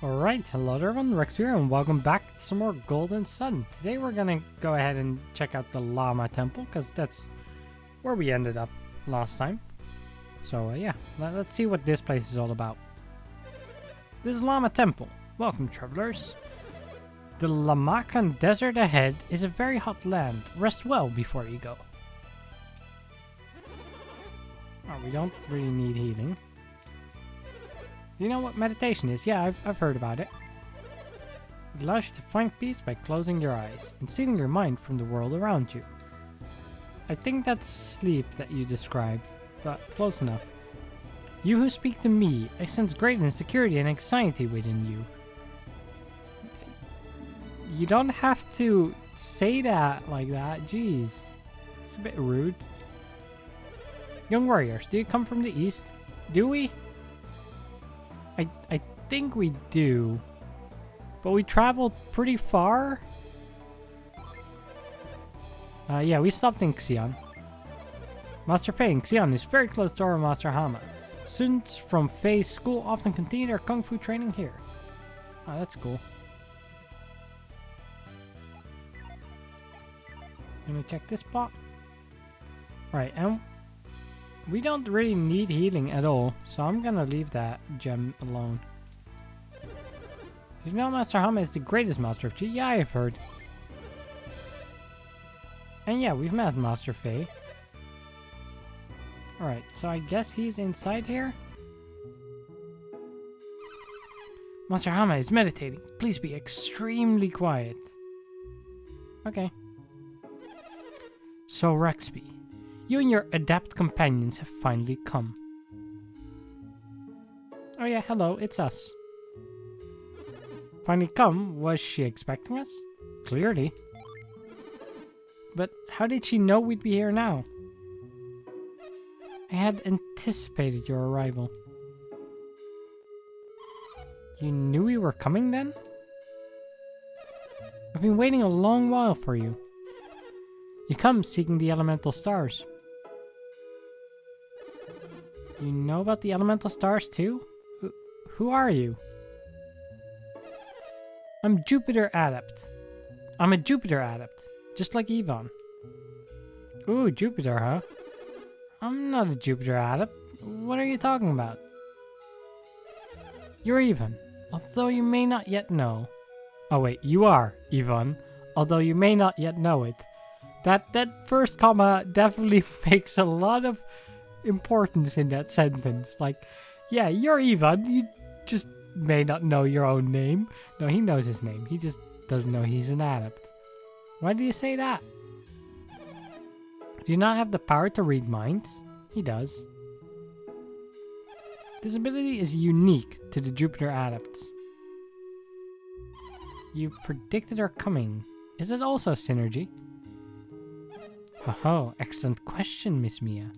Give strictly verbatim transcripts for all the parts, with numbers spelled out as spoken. Alright, hello everyone, Rex here, and welcome back to some more Golden Sun. Today we're gonna go ahead and check out the Lama Temple, because that's where we ended up last time. So uh, yeah, Let, let's see what this place is all about. This is Lama Temple. Welcome, travelers. The Lamakan Desert ahead is a very hot land. Rest well before you go. Oh, we don't really need healing. You know what meditation is? Yeah, I've, I've heard about it. It allows you to find peace by closing your eyes and sealing your mind from the world around you. I think that's sleep that you described, but close enough. You who speak to me, I sense great insecurity and anxiety within you. You don't have to say that like that, jeez. It's a bit rude. Young warriors, do you come from the east? Do we? I, I think we do, but we traveled pretty far. Uh, yeah, we stopped in Xion. Master Fei in Xion is very close to our Master Hama. Students from Fei's school often continue their Kung Fu training here. Oh, that's cool. Let me check this spot. Right, and we don't really need healing at all, so I'm gonna leave that gem alone. Did you know Master Hama is the greatest master of Qi? Yeah, I've heard. And yeah, we've met Master Fei. Alright, so I guess he's inside here? Master Hama is meditating. Please be extremely quiet. Okay. So, Raxby, you and your adept companions have finally come. Oh yeah, hello, it's us. Finally come? Was she expecting us? Clearly. But how did she know we'd be here now? I had anticipated your arrival. You knew we were coming then? I've been waiting a long while for you. You come seeking the elemental stars. You know about the elemental stars too? Wh who are you? I'm Jupiter Adept. I'm a Jupiter Adept, just like Yvonne. Ooh, Jupiter, huh? I'm not a Jupiter Adept. What are you talking about? You're Yvonne, although you may not yet know. Oh wait, you are Yvonne, although you may not yet know it. That that first comma definitely makes a lot of importance in that sentence. Like, yeah, you're Yvonne, you just may not know your own name. No, he knows his name. He just doesn't know he's an adept. Why do you say that? Do you not have the power to read minds? He does. This ability is unique to the Jupiter Adepts. You predicted our coming. Is it also synergy? Oh, excellent question, Miss Mia.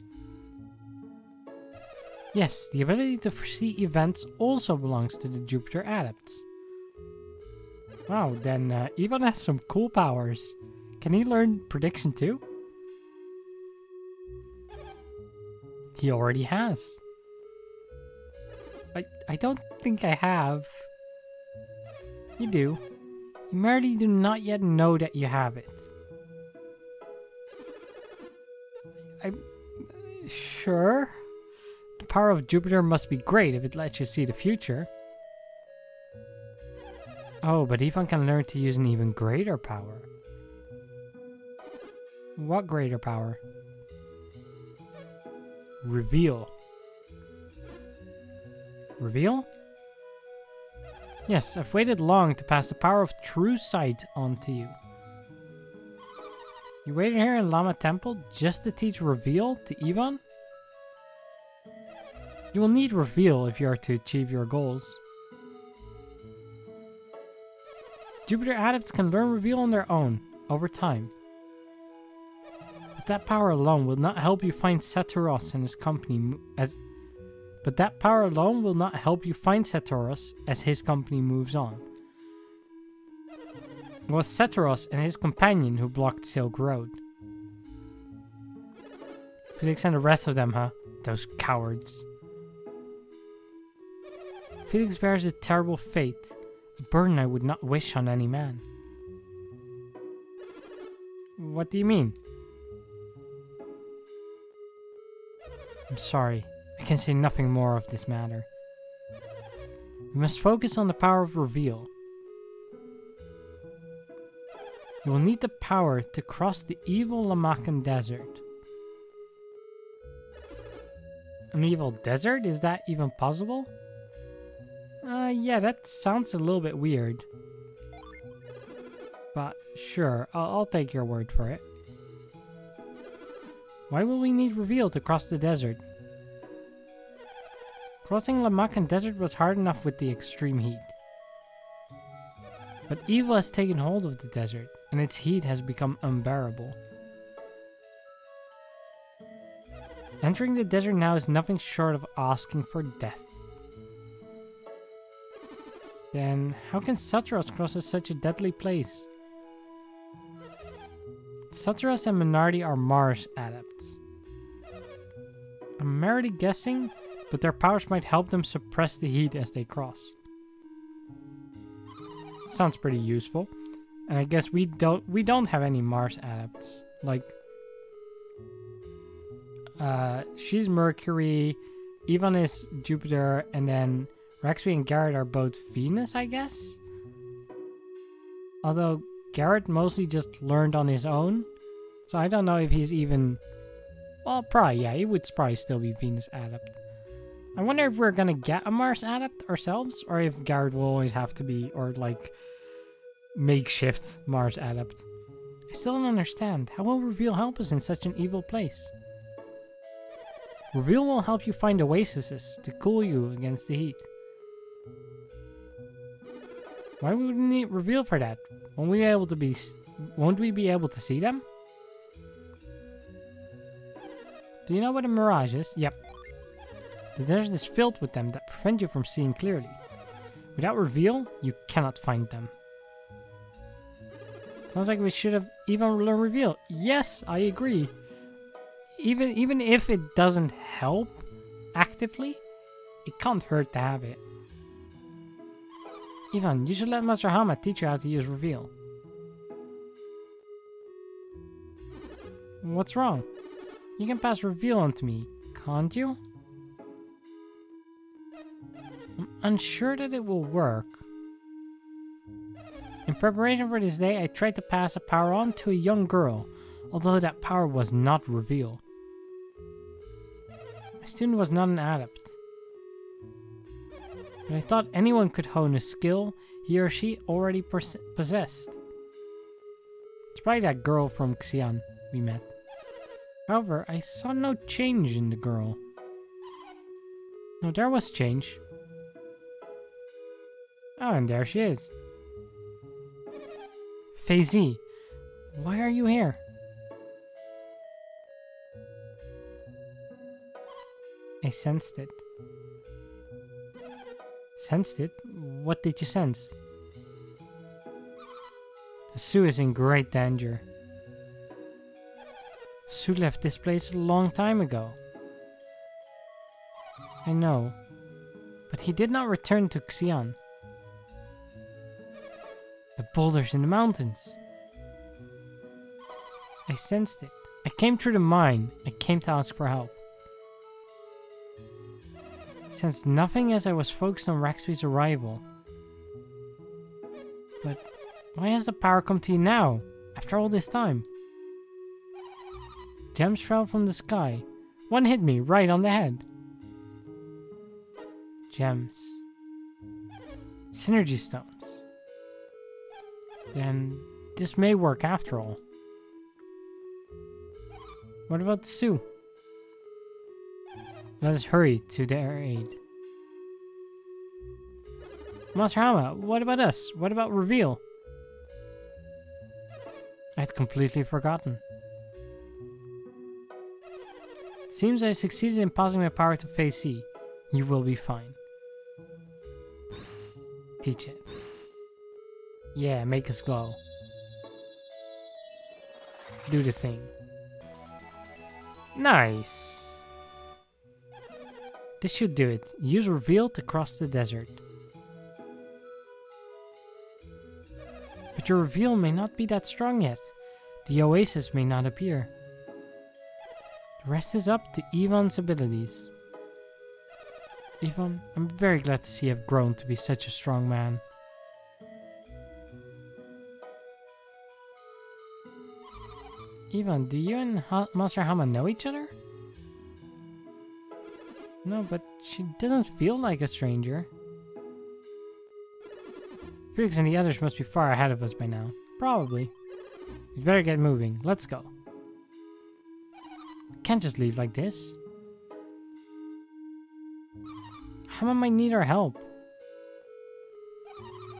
Yes, the ability to foresee events also belongs to the Jupiter Adepts. Wow, then uh, Yvonne has some cool powers. Can he learn prediction too? He already has. I, I don't think I have. You do. You merely do not yet know that you have it. I'm sure. The power of Jupiter must be great if it lets you see the future. Oh, but Yvonne can learn to use an even greater power. What greater power? Reveal. Reveal? Yes, I've waited long to pass the power of true sight onto you. You waited here in Lama Temple just to teach Reveal to Yvonne? You will need Reveal if you are to achieve your goals. Jupiter Adepts can learn Reveal on their own, over time. But that power alone will not help you find Saturos and his company as... But that power alone will not help you find Saturos as his company moves on. It was Saturos and his companion who blocked Silk Road. Felix and the rest of them, huh? Those cowards. Felix bears a terrible fate, a burden I would not wish on any man. What do you mean? I'm sorry, I can say nothing more of this matter. We must focus on the power of Reveal. You will need the power to cross the evil Lamakan Desert. An evil desert? Is that even possible? Uh, yeah, that sounds a little bit weird. But sure, I'll, I'll take your word for it. Why will we need Reveal to cross the desert? Crossing Lamakan Desert was hard enough with the extreme heat. But evil has taken hold of the desert, and its heat has become unbearable. Entering the desert now is nothing short of asking for death. Then, how can Saturos cross such a deadly place? Saturos and Minardi are Mars adepts. I'm merely guessing, but their powers might help them suppress the heat as they cross. Sounds pretty useful. And I guess we don't we don't have any Mars adepts. Like, uh, she's Mercury, Yvonne is Jupiter, and then Raxby and Garrett are both Venus, I guess? Although Garrett mostly just learned on his own, so I don't know if he's even... Well, probably, yeah, he would probably still be Venus adept. I wonder if we're gonna get a Mars adept ourselves, or if Garrett will always have to be, or like, makeshift Mars adept. I still don't understand. How will Reveal help us in such an evil place? Reveal will help you find oases to cool you against the heat. Why would we need Reveal for that? Won't we be able to be? Won't we be able to see them? Do you know what a mirage is? Yep. The desert is filled with them that prevent you from seeing clearly. Without Reveal, you cannot find them. Sounds like we should have even learned Reveal. Yes, I agree. Even even if it doesn't help actively, it can't hurt to have it. Yvonne, you should let Master Hama teach you how to use Reveal. What's wrong? You can pass Reveal on to me, can't you? I'm unsure that it will work. In preparation for this day, I tried to pass a power on to a young girl, although that power was not Reveal. My student was not an adept. But I thought anyone could hone a skill he or she already possessed. It's probably that girl from Xian we met. However, I saw no change in the girl. No, there was change. Oh, and there she is. Phaze, why are you here? I sensed it. Sensed it? What did you sense? Hsu is in great danger. Hsu left this place a long time ago. I know, but he did not return to Xion. The boulders in the mountains. I sensed it. I came through the mine. I came to ask for help. Sensed nothing as I was focused on Raxby's arrival. But why has the power come to you now, after all this time? Gems fell from the sky. One hit me right on the head. Gems. Synergy stones. Then this may work after all. What about Hsu? Let us hurry to their aid. Master Hama, what about us? What about Reveal? I had completely forgotten. It seems I succeeded in passing my power to Phaze C. You will be fine. Teach it. Yeah, make us glow. Do the thing. Nice! This should do it. Use Reveal to cross the desert. but your reveal may not be that strong yet. The oasis may not appear. The rest is up to Yvonne's abilities. Yvonne, I'm very glad to see you have grown to be such a strong man. Yvonne, do you and ha Master Hama know each other? No, but she doesn't feel like a stranger. Felix and the others must be far ahead of us by now. Probably. We'd better get moving. Let's go. Can't just leave like this. Hama might need our help.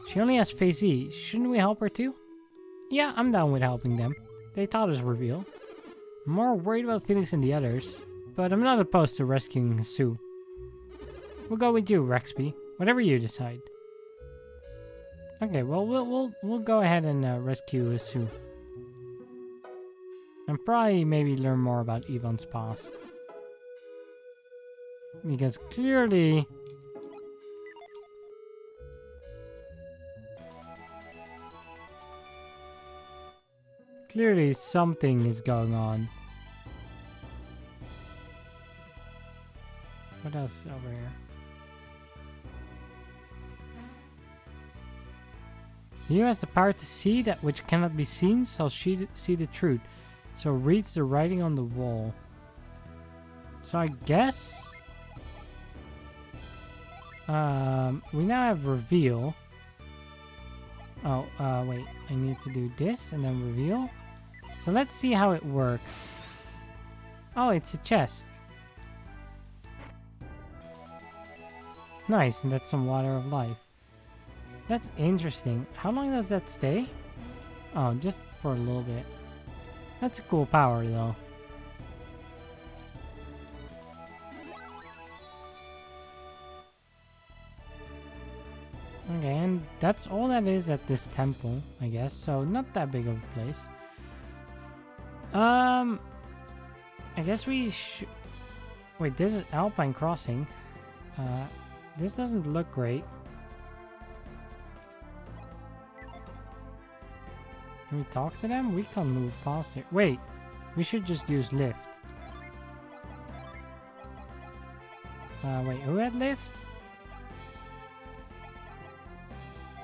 She only has Phaze E. Shouldn't we help her too? Yeah, I'm down with helping them. They taught us reveal. I'm more worried about Felix and the others, but I'm not opposed to rescuing Hsu. We'll go with you, Raxby. Whatever you decide. Okay, well we'll we'll we'll go ahead and uh, rescue Hsu. And probably maybe learn more about Yvonne's past. Because clearly Clearly something is going on. What else is over here? You has the power to see that which cannot be seen, so she see the truth. So reads the writing on the wall. So I guess um, we now have reveal. Oh, uh, wait. I need to do this and then reveal. So let's see how it works. Oh, it's a chest. Nice, and that's some water of life. That's interesting. How long does that stay? Oh, just for a little bit. That's a cool power, though. Okay, and that's all that is at this temple, I guess. So, not that big of a place. Um, I guess we should... Wait, this is Alpine Crossing. Uh, this doesn't look great. Can we talk to them? We can't move past here. Wait, we should just use lift. Uh, wait, who had lift?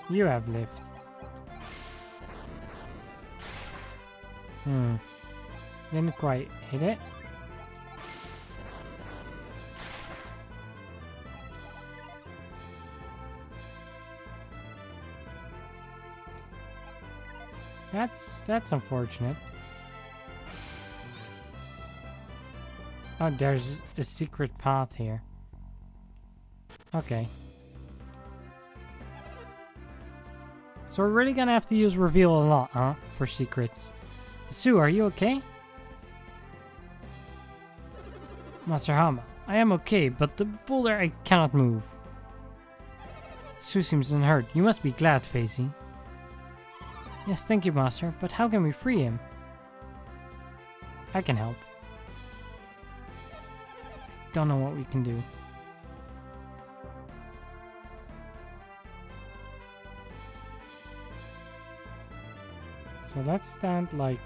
You have lift. Hmm. Didn't quite hit it. That's that's unfortunate. Oh, there's a secret path here. Okay. So we're really gonna have to use reveal a lot, huh? For secrets. Hsu, are you okay? Master Hama, I am okay, but the boulder I cannot move. Hsu seems unhurt. You must be glad, Feizi. Yes, thank you, Master, but how can we free him? I can help. Don't know what we can do. So let's stand like...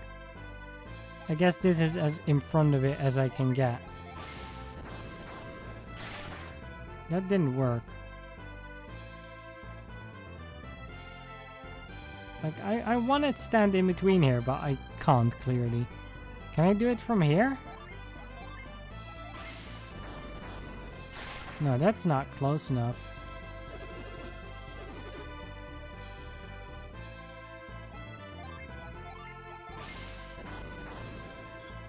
I guess this is as in front of it as I can get. That didn't work. Like, I, I want to stand in between here, but I can't, clearly. Can I do it from here? No, that's not close enough.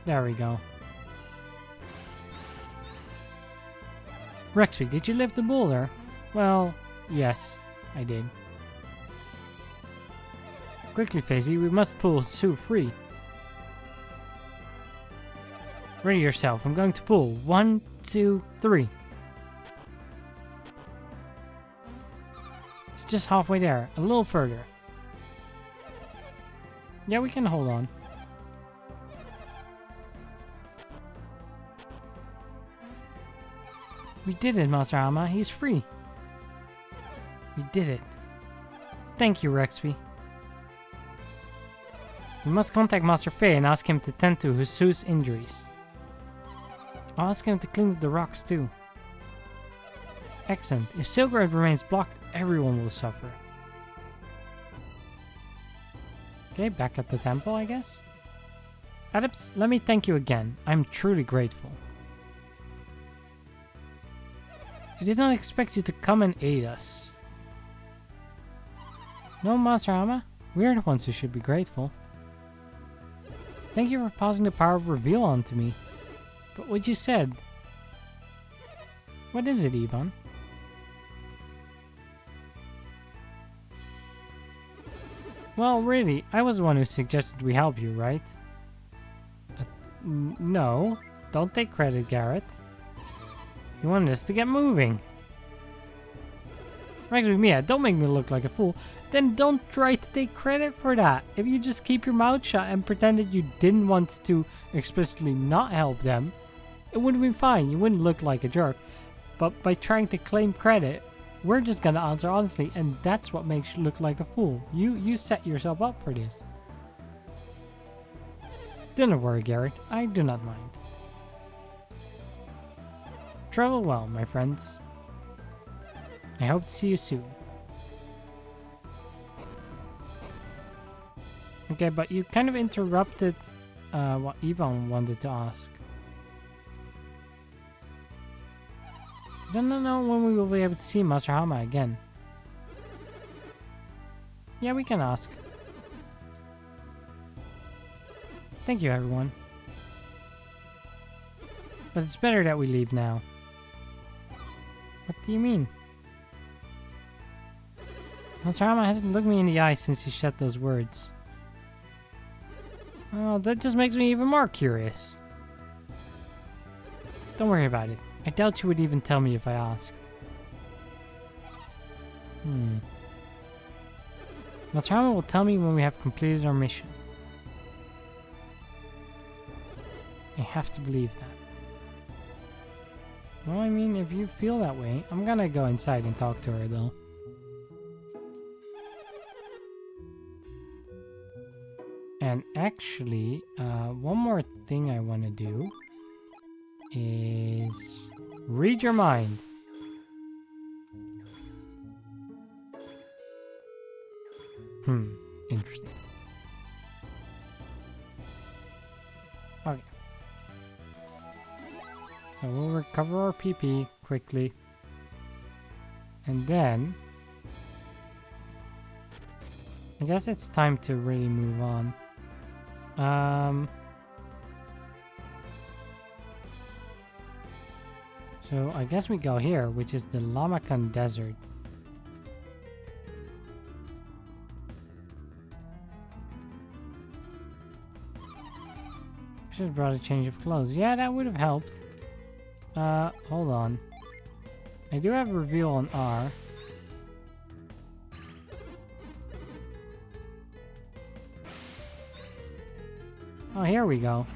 There we go. Rexby, did you lift the boulder? Well, yes, I did. Quickly, Phaze, we must pull Hsu free. Ready yourself, I'm going to pull. One, two, three. It's just halfway there, a little further. Yeah, we can hold on. We did it, Master Hama, he's free. We did it. Thank you, Raxby. You must contact Master Fei and ask him to tend to Hsu's injuries. I'll ask him to clean up the rocks too. Excellent. If Silk Road remains blocked, everyone will suffer. Okay, back at the temple, I guess. Adepts, let me thank you again. I'm truly grateful. I did not expect you to come and aid us. No, Master Hama. We are the ones who should be grateful. Thank you for passing the power of reveal on to me. But what you said... What is it, Yvonne? Well, really, I was the one who suggested we help you, right? Uh, no, don't take credit, Garrett. You wanted us to get moving. Raxby, Mia, don't make me look like a fool. Then don't try to take credit for that. If you just keep your mouth shut and pretend that you didn't want to explicitly not help them, it would have been fine. You wouldn't look like a jerk. But by trying to claim credit, we're just gonna answer honestly, and that's what makes you look like a fool. You you set yourself up for this. Don't worry, Garrett. I do not mind. Travel well, my friends. I hope to see you soon. Okay, but you kind of interrupted uh, what Yvonne wanted to ask. I don't know when we will be able to see Master Hama again. Yeah, we can ask. Thank you, everyone. But it's better that we leave now. What do you mean? Master Hama hasn't looked me in the eye since he said those words. Oh, that just makes me even more curious. Don't worry about it. I doubt you would even tell me if I asked. Hmm. Master Hama will tell me when we have completed our mission. I have to believe that. Well, I mean, if you feel that way, I'm gonna go inside and talk to her, though. And actually, uh, one more thing I want to do is read your mind. Hmm, interesting. Okay. So we'll recover our P P quickly. And then... I guess it's time to really move on. Um, so I guess we go here, which is the Lamakan Desert. Should have brought a change of clothes. Yeah, that would have helped. Uh, hold on. I do have reveal on R. Oh, here we go.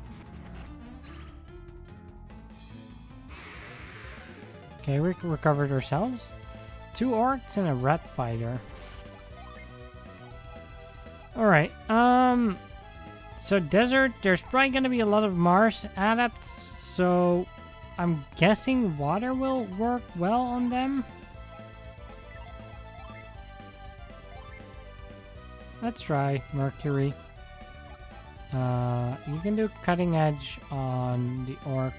Okay, we recovered ourselves. Two orcs and a rat fighter. Alright, um... so desert, there's probably gonna be a lot of Mars adepts, so... I'm guessing water will work well on them? Let's try Mercury. Uh, you can do cutting edge on the orc.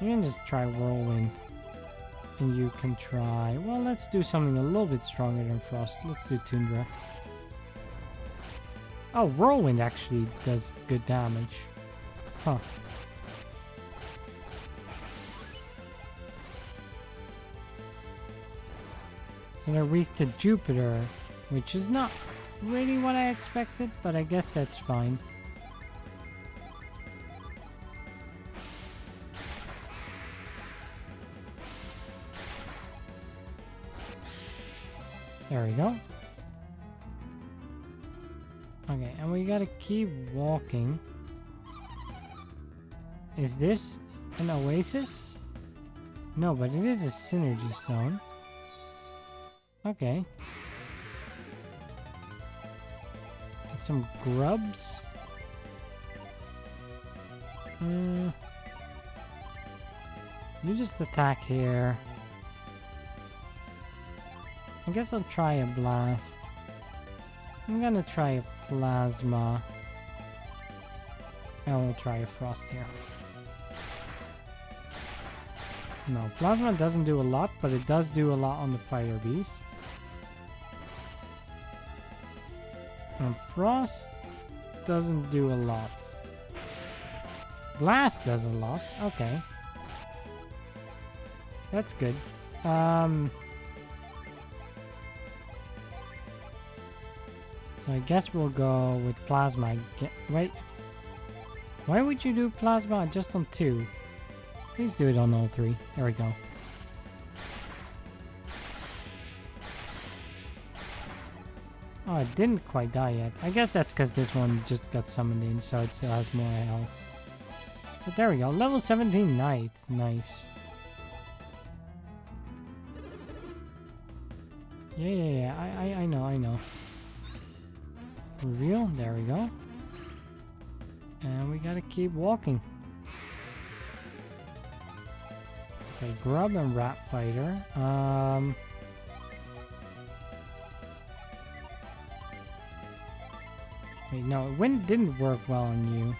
You can just try whirlwind. And you can try... Well, let's do something a little bit stronger than frost. Let's do tundra. Oh, whirlwind actually does good damage. Huh. So they're weak to Jupiter, which is not... really what I expected, but I guess that's fine. There we go. Okay, and we gotta keep walking. Is this an oasis? No, but it is a synergy stone. Okay. some grubs. Mm. You just attack here. I guess I'll try a blast. I'm gonna try a plasma. I will try a frost here. No, plasma doesn't do a lot, but it does do a lot on the fire beast. And frost doesn't do a lot. Blast does a lot. Okay. That's good. Um, so I guess we'll go with plasma. Get, wait. Why would you do plasma just on two? Please do it on all three. There we go. Oh, it didn't quite die yet. I guess that's because this one just got summoned in, so it still has more health. But there we go. Level seventeen Knight. Nice. Yeah, yeah, yeah. I, I, I know, I know. Reveal. There we go. And we gotta keep walking. Okay, grub and rat fighter. Um... Wait, no, wind didn't work well on you.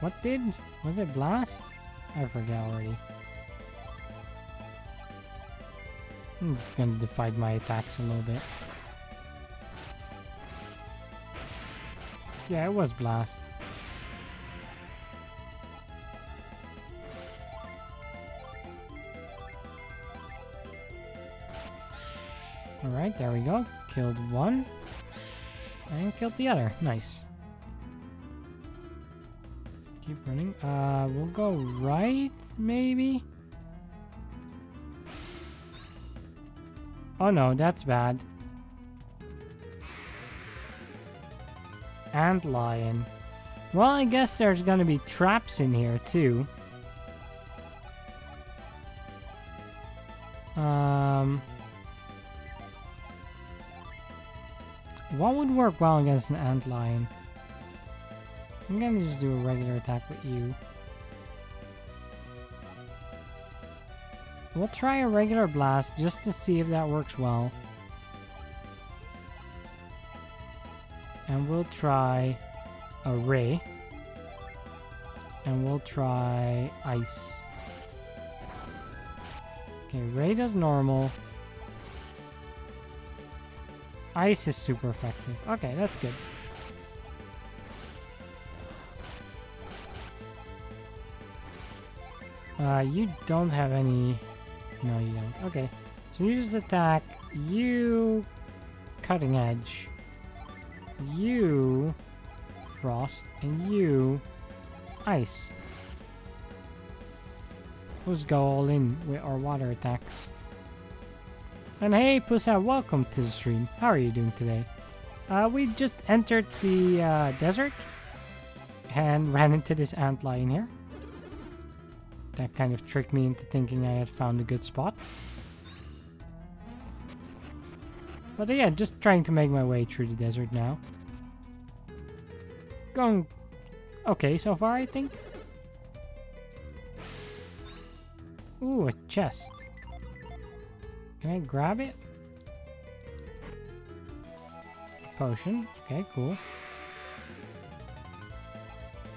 What did? Was it blast? I forget already. I'm just gonna divide my attacks a little bit. Yeah, it was blast. Alright, there we go. Killed one. And killed the other. Nice. Keep running. Uh, we'll go right, maybe? Oh no, that's bad. And lion. Well, I guess there's gonna be traps in here, too. Um... What would work well against an antlion? I'm gonna just do a regular attack with you. We'll try a regular blast just to see if that works well. And we'll try a ray. And we'll try ice. Okay, ray does normal. Ice is super effective. Okay, that's good. Uh, you don't have any... No, you don't. Okay. So you just attack. You... Cutting Edge. You... Frost. And you... Ice. Let's go all in with our water attacks. And hey, Pusa, welcome to the stream. How are you doing today? Uh, we just entered the uh, desert and ran into this antlion here. That kind of tricked me into thinking I had found a good spot. But uh, yeah, just trying to make my way through the desert now. Going okay so far, I think. Ooh, a chest. Can I grab it? Potion. Okay, cool.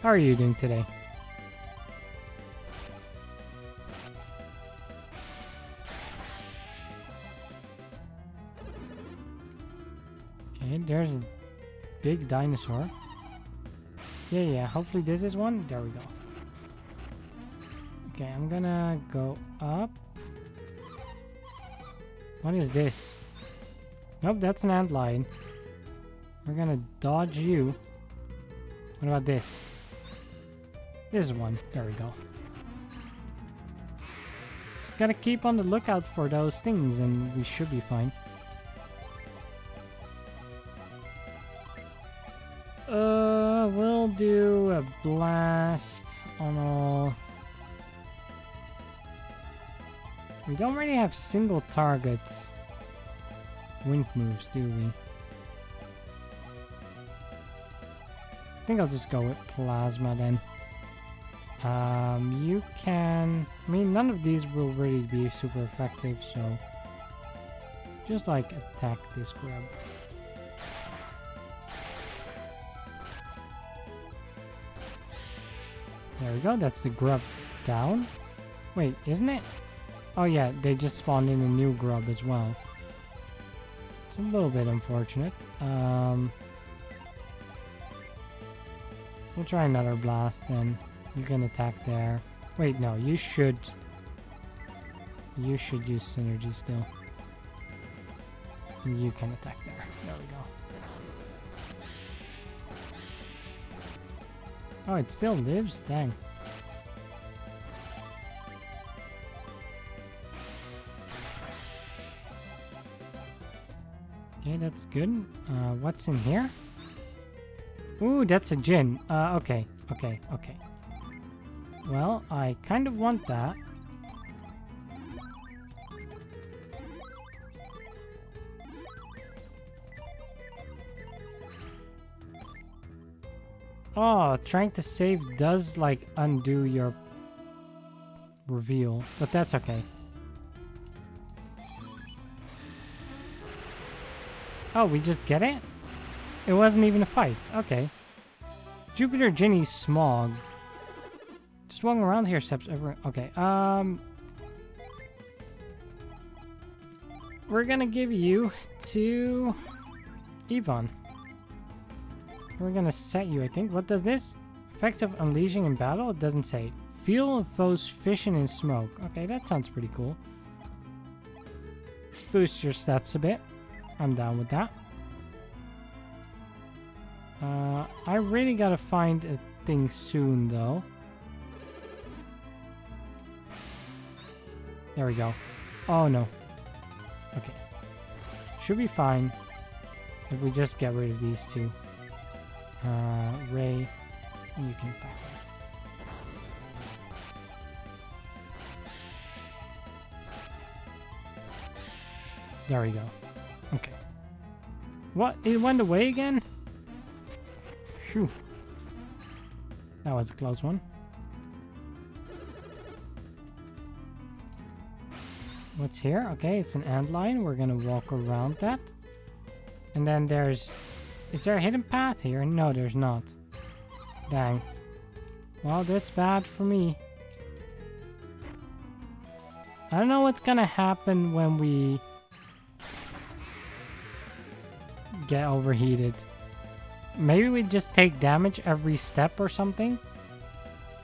How are you doing today? Okay, there's a big dinosaur. Yeah, yeah, hopefully this is one. There we go. Okay, I'm gonna go up. What is this? Nope, that's an antlion. We're gonna dodge you. What about this? This one. There we go. Just gotta keep on the lookout for those things and we should be fine. Uh, we'll do a blast on all... We don't really have single target wind moves, do we? I think I'll just go with plasma then. Um, you can... I mean, none of these will really be super effective, so... Just, like, attack this grub. There we go, that's the grub down. Wait, isn't it? Oh yeah, they just spawned in a new grub as well. It's a little bit unfortunate. Um, we'll try another blast then. You can attack there. Wait, no, you should... You should use Synergy still. You can attack there. There we go. Oh, it still lives? Dang. Okay, that's good. Uh, what's in here? Ooh, that's a Djinn. Uh, okay, okay, okay. Well, I kind of want that. Oh, trying to save does, like, undo your reveal, but that's okay. Oh, we just get it? It wasn't even a fight. Okay. Jupiter Djinn Smog. Swung around here, steps everywhere. Okay, um... we're gonna give you to... Yvonne. We're gonna set you, I think. What does this? Effects of unleashing in battle? It doesn't say. Feel of foes fission in smoke. Okay, that sounds pretty cool. Let's boost your stats a bit. I'm down with that. Uh, I really gotta find a thing soon, though. There we go. Oh, no. Okay. Should be fine if we just get rid of these two. Uh, Ray, you can attack. There we go. Okay. What? It went away again? Phew. That was a close one. What's here? Okay, it's an antlion. We're gonna walk around that. And then there's... Is there a hidden path here? No, there's not. Dang. Well, that's bad for me. I don't know what's gonna happen when we... get overheated. Maybe we just take damage every step or something?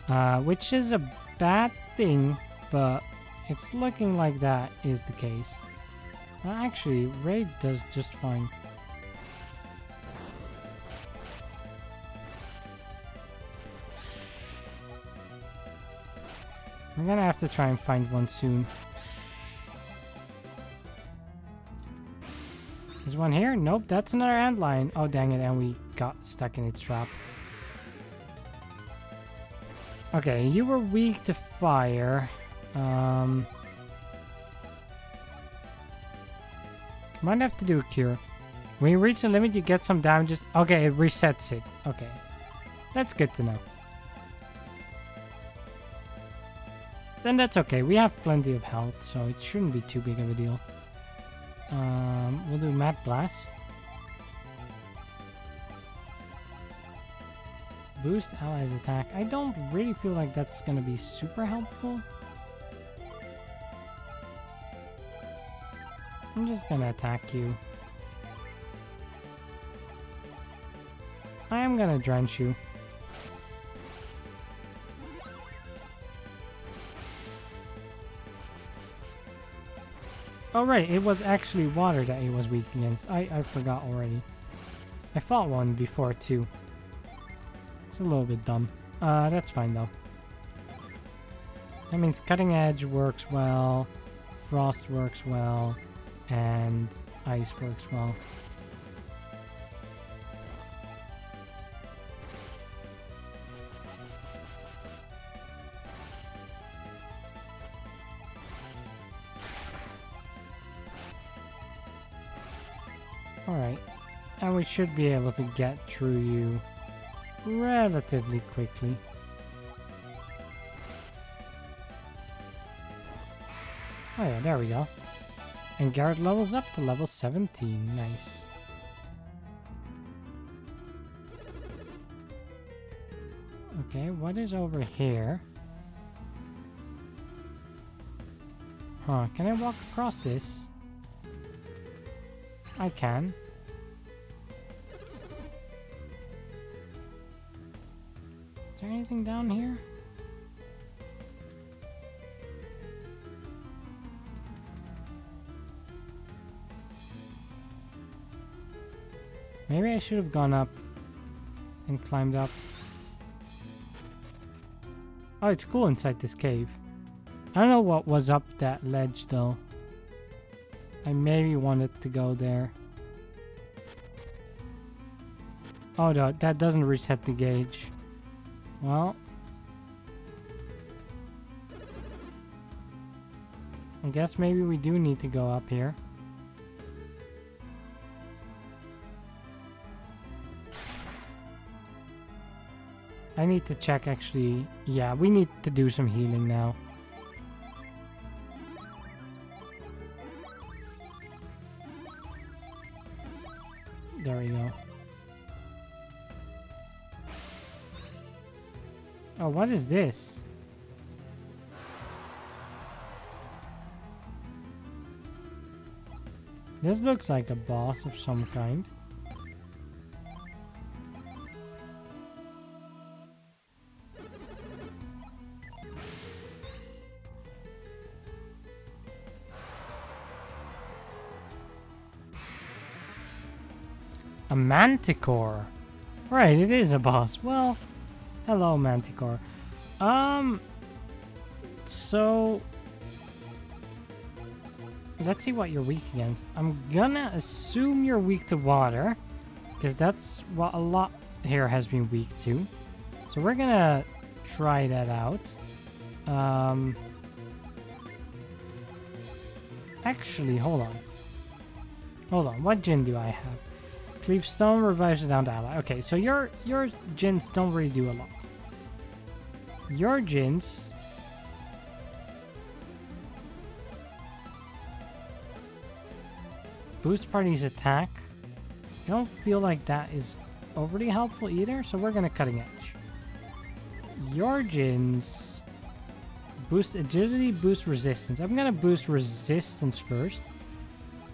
Uh, which is a bad thing, but... it's looking like that is the case. Well, actually, Raid does just fine. I'm gonna have to try and find one soon. There's one here? Nope, that's another antlion. Oh, dang it, and we got stuck in its trap. Okay, you were weak to fire. Um, might have to do a cure. When you reach the limit, you get some damages. Okay, it resets it. Okay, that's good to know. Then that's okay. We have plenty of health, so it shouldn't be too big of a deal. Um, we'll do Mad Blast. Boost allies attack. I don't really feel like that's gonna be super helpful. I'm just gonna attack you. I am gonna drench you. Oh right, it was actually water that he was weak against. I, I forgot already. I fought one before too. It's a little bit dumb. Uh, that's fine though. That means Cutting Edge works well. Frost works well. And ice works well. Alright. And we should be able to get through you relatively quickly. Oh yeah, there we go. And Garrett levels up to level seventeen, nice. Okay, what is over here? Huh, can I walk across this? I can. Is there anything down here? Maybe I should have gone up and climbed up. Oh, it's cool inside this cave. I don't know what was up that ledge though. I maybe wanted to go there. Oh no, that doesn't reset the gauge. Well. I guess maybe we do need to go up here. I need to check actually. Yeah, we need to do some healing now. There we go. Oh, what is this? This looks like a boss of some kind. A Manticore. Right, it is a boss. Well, hello, Manticore. Um, so let's see what you're weak against. I'm gonna assume you're weak to water, because that's what a lot here has been weak to. So we're gonna try that out. Um, actually, hold on. Hold on, what Djinn do I have? Cleave stone revives the downed ally. Okay, so your your Djinns don't really do a lot. Your Djinns boost party's attack. I don't feel like that is overly helpful either, so we're gonna cutting edge. Your Djinns boost agility, boost resistance. I'm gonna boost resistance first,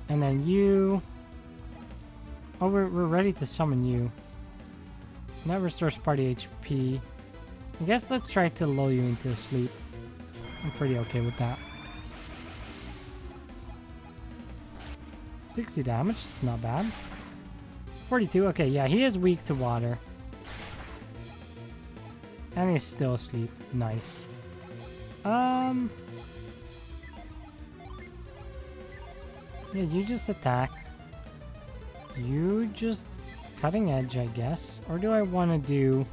and then you. Oh, we're, we're ready to summon you. That restores party H P. I guess let's try to lull you into a sleep. I'm pretty okay with that. sixty damage, it's not bad. forty-two, okay, yeah, he is weak to water. And he's still asleep, nice. Um... Yeah, you just attack. You just cutting edge, I guess. Or do I want to do...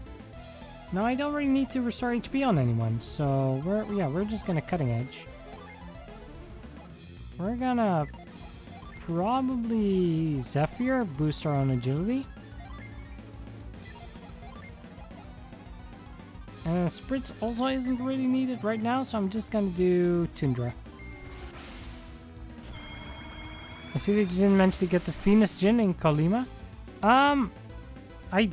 No, I don't really need to restore H P on anyone. So, we're yeah, we're just going to cutting edge. We're going to probably Zephyr, boost our own agility. And Spritz also isn't really needed right now, so I'm just going to do Tundra. I see that you didn't manage to get the Phoenix Djinn in Kalima. Um, I...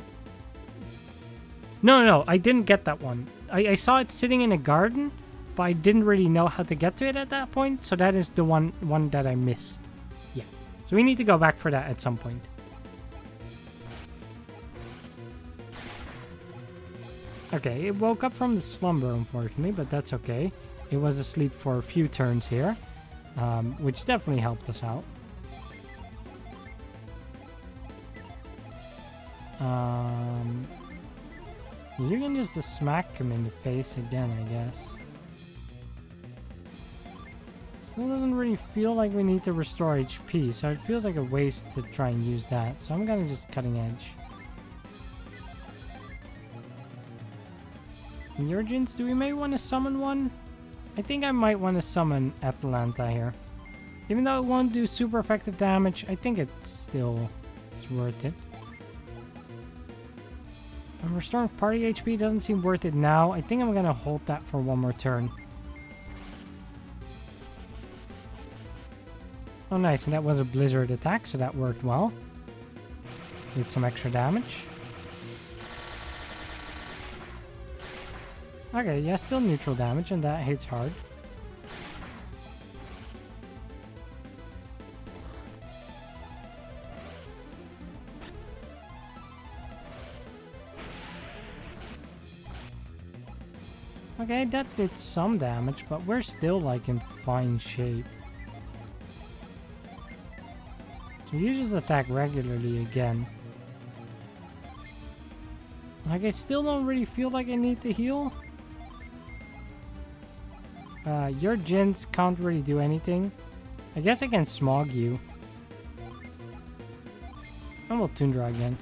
No, no, I didn't get that one. I, I saw it sitting in a garden, but I didn't really know how to get to it at that point, so that is the one, one that I missed. Yeah, so we need to go back for that at some point. Okay, it woke up from the slumber, unfortunately, but that's okay. It was asleep for a few turns here, um, which definitely helped us out. Um, you can just uh, smack him in the face again, I guess. Still doesn't really feel like we need to restore H P, so it feels like a waste to try and use that. So I'm gonna just cutting edge. Urgence, do we may want to summon one? I think I might want to summon Atlanta here. Even though it won't do super effective damage, I think it still is worth it. I'm restoring party H P. Doesn't seem worth it now. I think I'm going to hold that for one more turn. Oh, nice. And that was a blizzard attack, so that worked well. Did some extra damage. Okay, yeah, still neutral damage, and that hits hard. Okay, that did some damage, but we're still, like, in fine shape. So you just attack regularly again. Like, I still don't really feel like I need to heal. Uh, your Djinns can't really do anything. I guess I can smog you. And we'll Tundra again.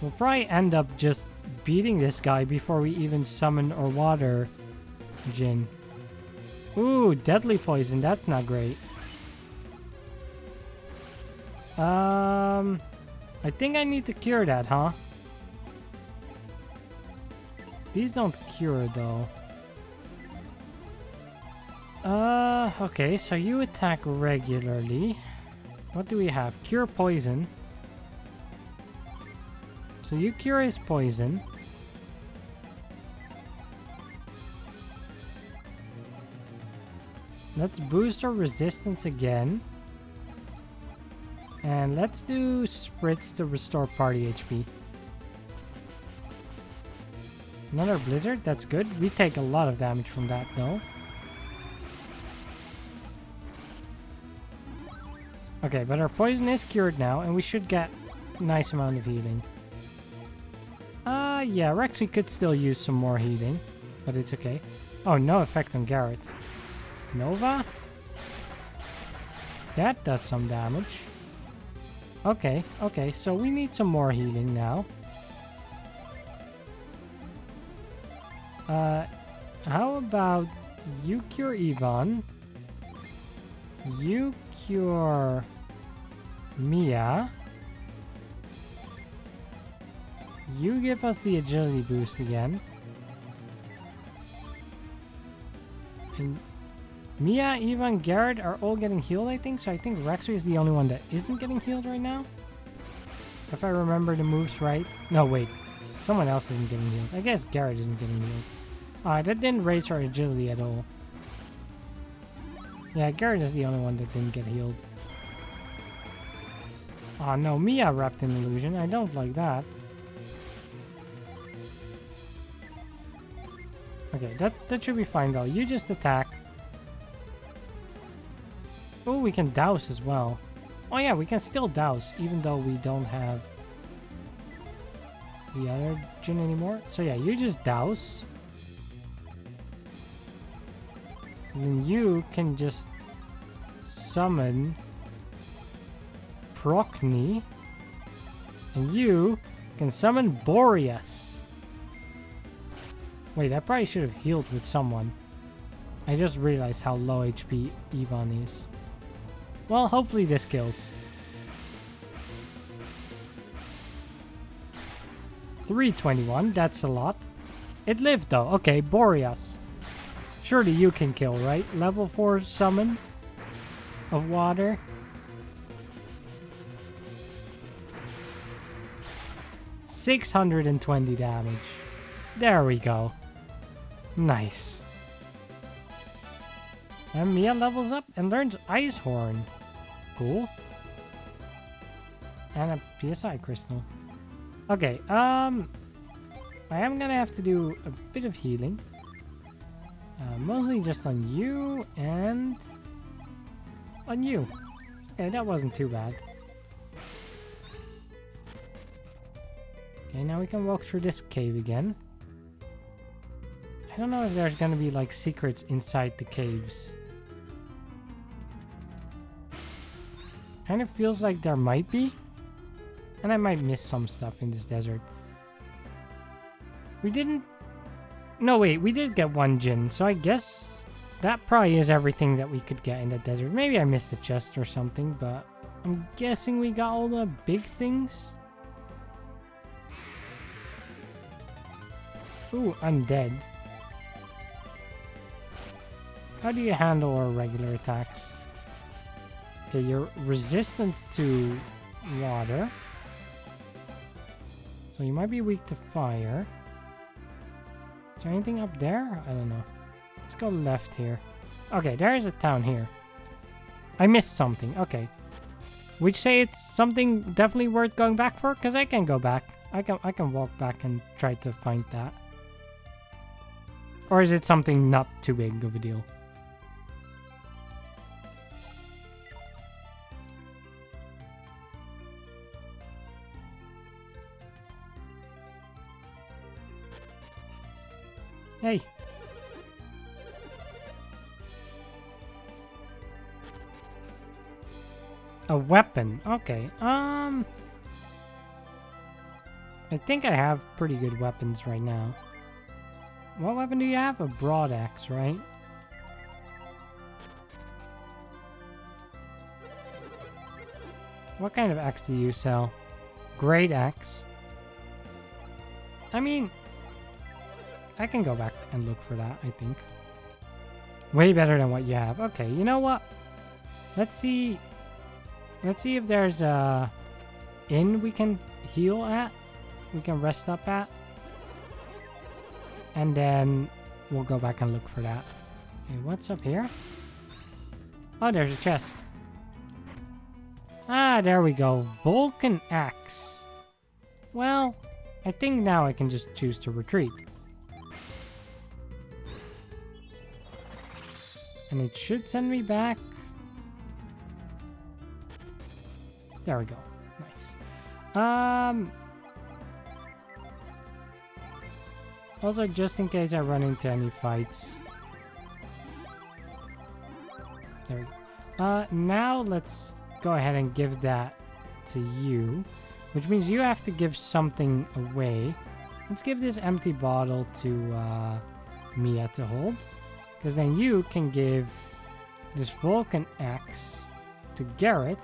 We'll probably end up just beating this guy before we even summon or water Djinn. Ooh, deadly poison. That's not great. Um, I think I need to cure that, huh? These don't cure, though. Uh, okay, so you attack regularly. What do we have? Cure poison. So you cure his poison. Let's boost our resistance again. And let's do spritz to restore party H P. Another blizzard, that's good. We take a lot of damage from that though. Okay, but our poison is cured now and we should get a nice amount of healing. Uh, yeah, Rexy could still use some more healing, but it's okay. Oh, no effect on Garrett. Nova? That does some damage. Okay, okay, so we need some more healing now. Uh, how about you cure Yvonne? You cure Mia. You give us the agility boost again. And Mia, Ivan, Garrett are all getting healed, I think. So I think Raxby is the only one that isn't getting healed right now. If I remember the moves right. No, wait. Someone else isn't getting healed. I guess Garrett isn't getting healed. Alright, that didn't raise our agility at all. Yeah, Garrett is the only one that didn't get healed. Aw, no. Mia wrapped in illusion. I don't like that. Okay, that, that should be fine though. You just attack. Oh, we can douse as well. Oh yeah, we can still douse, even though we don't have the other Djinn anymore. So yeah, you just douse. And then you can just summon Procne. And you can summon Boreas. Wait, I probably should have healed with someone. I just realized how low H P Yvonne is. Well, hopefully this kills. three twenty-one, that's a lot. It lived though. Okay, Boreas. Surely you can kill, right? Level four summon of water. six hundred twenty damage. There we go. Nice. And Mia levels up and learns Icehorn. Cool. And a P S I crystal. Okay, um... I am gonna have to do a bit of healing. Uh, mostly just on you and... on you. Okay, that wasn't too bad. Okay, now we can walk through this cave again. I don't know if there's gonna be like secrets inside the caves. Kind of feels like there might be. And I might miss some stuff in this desert. We didn't... No wait, we did get one Djinn. So I guess that probably is everything that we could get in the desert. Maybe I missed a chest or something, but I'm guessing we got all the big things. Ooh, undead. How do you handle our regular attacks? Okay, you're resistant to water. So you might be weak to fire. Is there anything up there? I don't know. Let's go left here. Okay, there is a town here. I missed something. Okay. Which say it's something definitely worth going back for, because I can go back. I can I can walk back and try to find that. Or is it something not too big of a deal? Hey. A weapon. Okay. Um I think I have pretty good weapons right now. What weapon do you have? A broad axe, right? What kind of axe do you sell? Great axe. I mean, I can go back and look for that, I think. Way better than what you have. Okay, you know what? Let's see. Let's see if there's a inn we can heal at. We can rest up at. And then we'll go back and look for that. Okay, what's up here? Oh, there's a chest. Ah, there we go. Vulcan Axe. Well, I think now I can just choose to retreat. And it should send me back. There we go. Nice. Um, also, just in case I run into any fights. There we go. Uh, now let's go ahead and give that to you. Which means you have to give something away. Let's give this empty bottle to uh, Mia to hold. Because then you can give this Vulcan Axe to Garrett.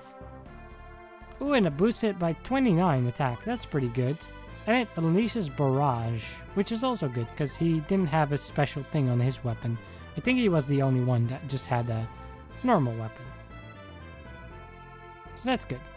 Ooh, and it boosts it by twenty-nine attack. That's pretty good. And it unleashes Barrage, which is also good because he didn't have a special thing on his weapon. I think he was the only one that just had a normal weapon. So that's good.